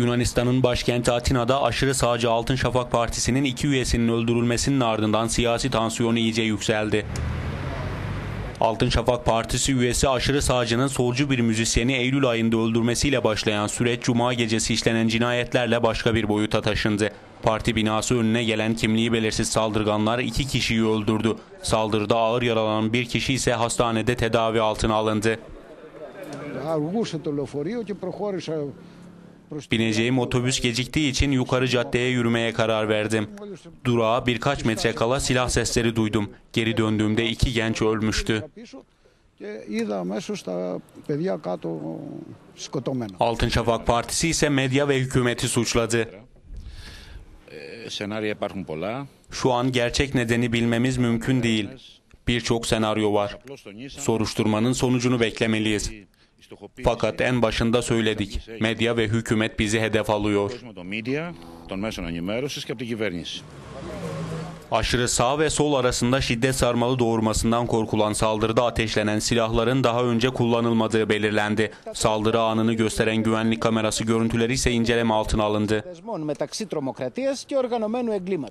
Yunanistan'ın başkenti Atina'da aşırı sağcı Altın Şafak Partisi'nin 2 üyesinin öldürülmesinin ardından siyasi tansiyon iyice yükseldi. Altın Şafak Partisi üyesi aşırı sağcının solcu bir müzisyeni Eylül ayında öldürmesiyle başlayan süreç Cuma gecesi işlenen cinayetlerle başka bir boyuta taşındı. Parti binası önüne gelen kimliği belirsiz saldırganlar 2 kişiyi öldürdü. Saldırıda ağır yaralanan bir kişi ise hastanede tedavi altına alındı. Bineceğim otobüs geciktiği için yukarı caddeye yürümeye karar verdim. Durağa birkaç metre kala silah sesleri duydum. Geri döndüğümde 2 genç ölmüştü. Altın Şafak Partisi ise medya ve hükümeti suçladı. Şu an gerçek nedeni bilmemiz mümkün değil. Birçok senaryo var. Soruşturmanın sonucunu beklemeliyiz. Fakat en başında söyledik, medya ve hükümet bizi hedef alıyor. Aşırı sağ ve sol arasında şiddet sarmalı doğurmasından korkulan saldırıda ateşlenen silahların daha önce kullanılmadığı belirlendi. Saldırı anını gösteren güvenlik kamerası görüntüleri ise inceleme altına alındı.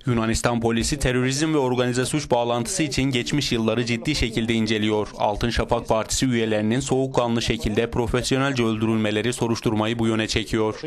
Yunanistan polisi terörizm ve organize suç bağlantısı için geçmiş yılları ciddi şekilde inceliyor. Altın Şafak Partisi üyelerinin soğukkanlı şekilde profesyonelce öldürülmeleri soruşturmayı bu yöne çekiyor.